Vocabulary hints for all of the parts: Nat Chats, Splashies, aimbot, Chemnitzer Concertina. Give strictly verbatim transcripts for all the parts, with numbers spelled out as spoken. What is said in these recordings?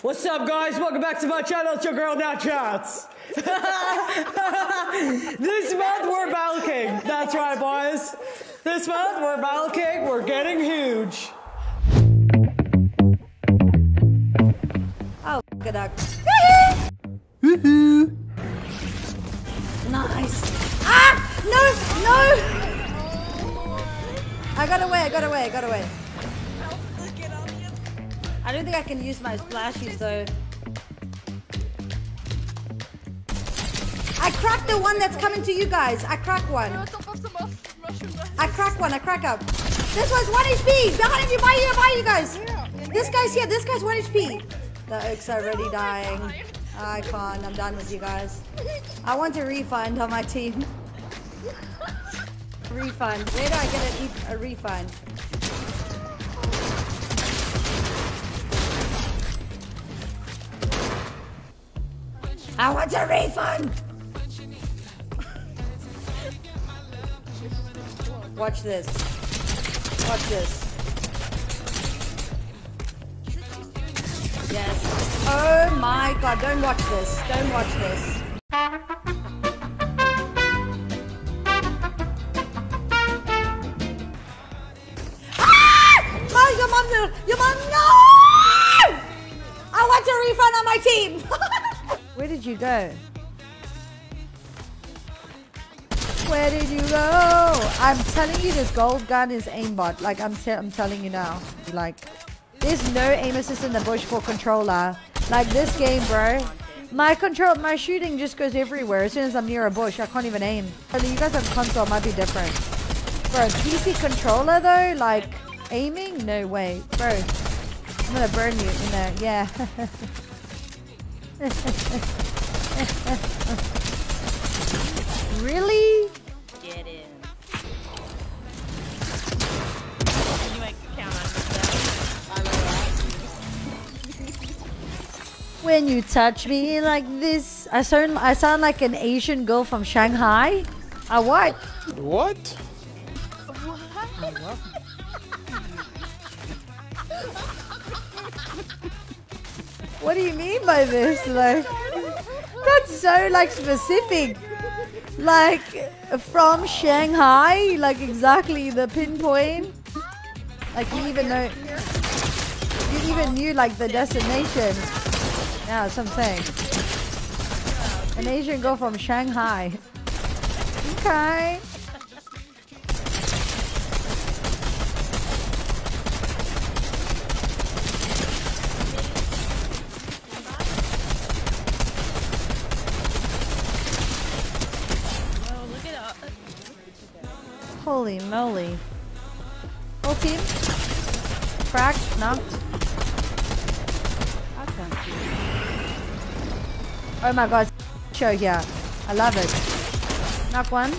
What's up, guys? Welcome back to my channel. It's your girl, Nat Chats. This month, we're Battle King. That's right, boys. This month, we're Battle King. We're getting huge. Oh, good dog. Woohoo! Nice. Ah! No! No! I got away, I got away, I got away. I don't think I can use my Splashies though. I cracked the one that's coming to you guys. I crack one. I crack one. I crack up. This one's one H P. Behind you, by you, by you guys. This guy's here. This guy's one H P. The oaks are already dying. I can't. I'm done with you guys. I want a refund on my team. Refund. Where do I get a, a refund? I want a refund! Watch this. Watch this. Yes. Oh my god, don't watch this. Don't watch this. Ah! Oh, your mom, no! Your mom, no! I want a refund on my team! Where did you go? Where did you go? I'm telling you, this gold gun is aimbot. Like, I'm, te I'm telling you now. Like, there's no aim assist in the bush for controller. Like, this game, bro. My control, my shooting just goes everywhere. As soon as I'm near a bush, I can't even aim. You guys on console might be different. Bro, P C controller, though? Like, aiming? No way. Bro, I'm gonna burn you. You know, yeah. Really? Get in. You might count on yourself. When you touch me like this, I sound I sound like an Asian girl from Shanghai. I what? What? What? I love you. What do you mean by this? Like, that's so like specific. Like, from Shanghai, like exactly the pinpoint. Like you even know, you even knew like the destination. Yeah, that's what I'm saying. An Asian girl from Shanghai. Okay. Holy moly. Whole team. Cracked, knocked. Oh my god, show here. I love it. Knock one.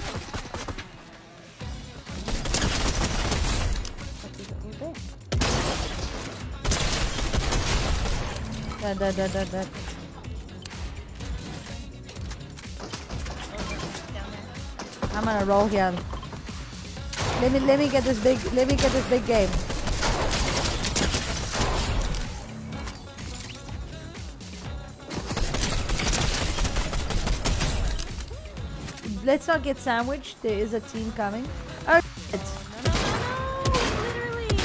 Dead, dead, dead, dead, dead. I'm gonna roll here. Let me let me get this big let me get this big game. Let's not get sandwiched. There is a team coming. Oh shit. No, no, no, no. Literally.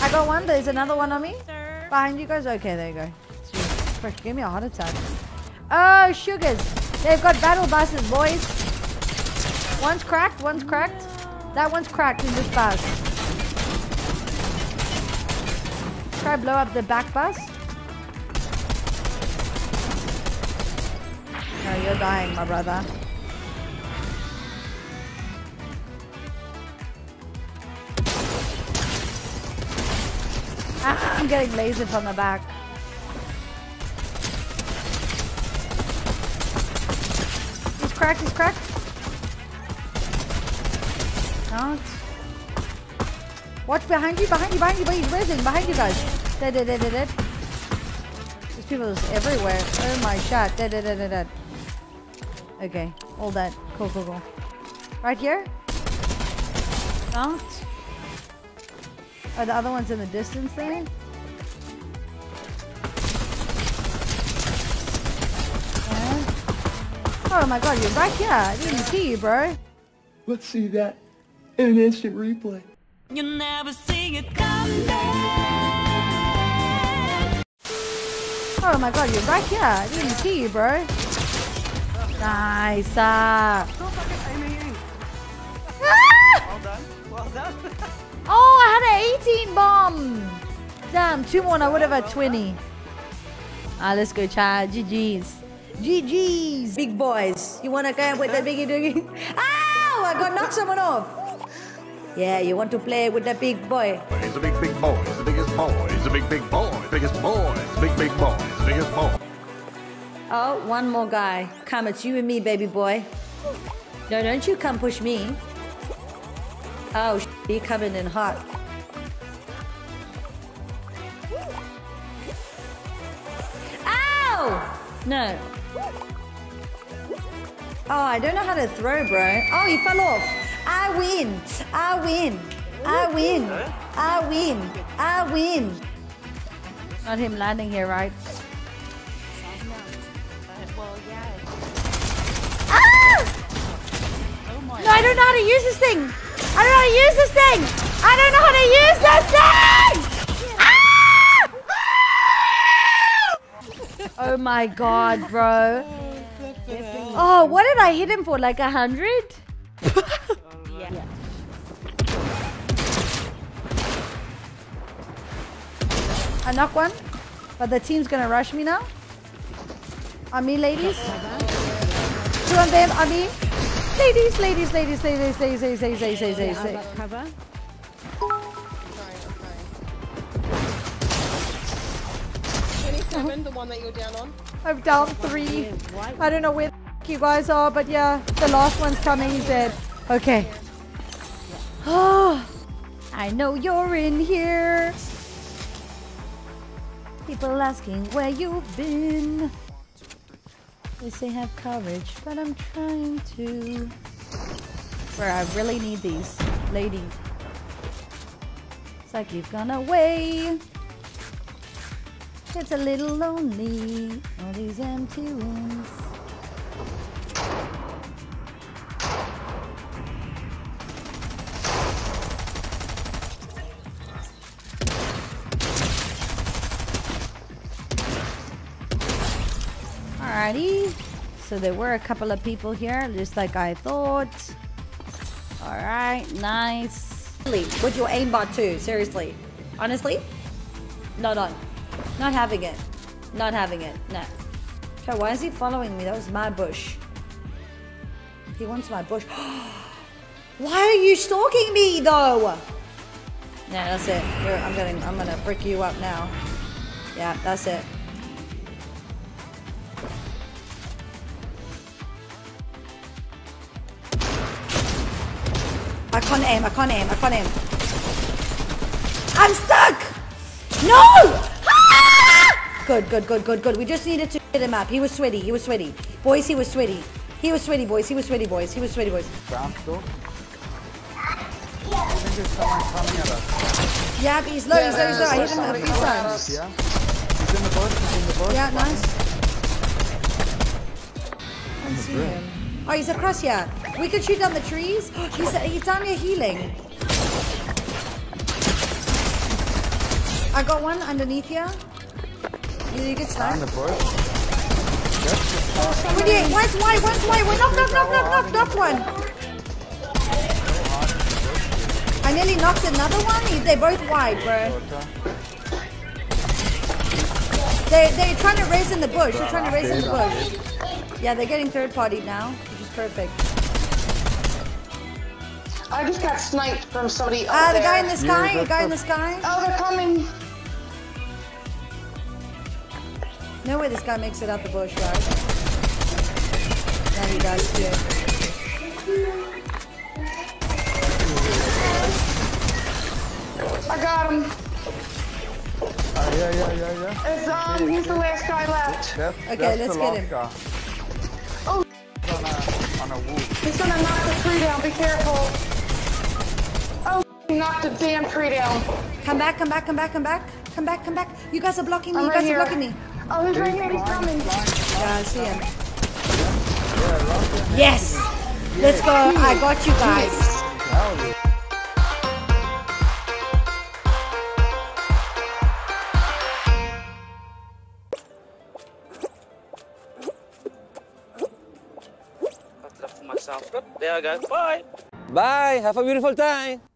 I got one. There's another one on me. Sir. Behind you guys. Okay, there you go. Fresh, give me a heart attack. Oh sugars. They've got battle buses, boys. One's cracked, one's cracked. That one's cracked in this bus. Try blow up the back bus. No, you're dying, my brother. Ah, I'm getting lasered from the back. He's cracked, he's cracked. Out. Watch behind you, behind you, behind you, behind you, where's it? Behind you guys. Dead, dead, dead, dead, dead. There's people everywhere. Oh my god. Dead, dead, dead, dead, dead. Okay, all that. Cool, cool, cool. Right here. Out. Or the other one's in the distance there? Oh my god, you're back here. I didn't see you, bro. Let's see that in an instant replay. You never see it come back. Oh my god, you're back here. I didn't see you, bro. Nice. Uh. Still fucking aiming in. Well done. Well done. Oh, I had an eighteen bomb. Damn, two more and I would have had twenty. Ah, let's go, child. G G's. G G's. Big boys, you want to come with the biggie doogie? Ow! I got knocked someone off. Yeah, you want to play with the big boy. He's a big, big boy. He's the biggest boy. He's a big, big boy. Biggest boy. Big, big boy. He's the biggest boy. Oh, one more guy. Come, it's you and me, baby boy. No, don't you come push me. Oh, sh you're coming in hot. Ow! No. Oh, I don't know how to throw, bro. Oh, he fell off. I win. I win. I win. I win. I win. Not him landing here, right? Ah! No, I don't know how to use this thing. I don't know how to use this thing. I don't know how to use this thing. Ah! Oh my god, bro. Oh, what did I hit him for? Like a hundred? Yeah. I knocked one, but the team's gonna rush me now. On me, ladies. Two on them, on me. Ladies, ladies, ladies, ladies, ladies, ladies, ladies, ladies, ladies, ladies, ladies. Cover. twenty-seven, the one that you're down on. I've down three. I don't know where you guys are, but yeah, the last one's coming. He's dead. Okay. Oh, I know you're in here. People asking where you've been. They say have courage, but I'm trying to. Where I really need these, lady. It's like you've gone away. It's a little lonely. All these empty rooms. Alrighty, so there were a couple of people here, just like I thought. Alright, nice. With your aimbot too, seriously. Honestly, not on. Not having it. Not having it, no. So why is he following me? That was my bush. He wants my bush. Why are you stalking me though? No, that's it. Here, I'm gonna, I'm gonna brick you up now. Yeah, that's it. I can't aim, I can't aim, I can't aim. I'm stuck! No! Ah! Good, good, good, good, good. We just needed to hit him up. He was sweaty, he was sweaty. Boys, he was sweaty. He was sweaty, boys, he was sweaty, boys. He was sweaty, boys. Ground floor? I think there's someone coming at us. Yeah, he's low, yeah, he's low, he's low. I hit him a few times. Yeah. He's in the bush, he's in the bush. Yeah, nice. I can't see him. Oh, he's across here. We could shoot down the trees. He's, he's down here healing. I got one underneath here. You, you get sniped. We did. One's wide, one's wide. Knock, knock, knock, knock, knock, knock one. I nearly knocked another one. They're both wide, bro. They, they're trying to raise in the bush. They're trying to raise in the bush. Yeah, they're getting third party now, which is perfect. I just got sniped from somebody else. Ah, uh, the guy in the sky? Yeah, the guy in the sky? Oh, they're coming. No way this guy makes it out the bush, right? No, he does, too. I got him. Uh, yeah, yeah, yeah, yeah. It's on. He's the last guy left. That's, okay, that's let's get him. Guy. Oh, on a, on a He's gonna knock the tree down. Be careful. knock the damn tree down. Come back, come back, come back, come back. Come back, come back. You guys are blocking me. I'm you guys right are blocking me. Oh, he's right there. He's coming. Yeah, I see him. Yes. Let's go. I got you guys. There I go. Bye. Bye. Have a beautiful time.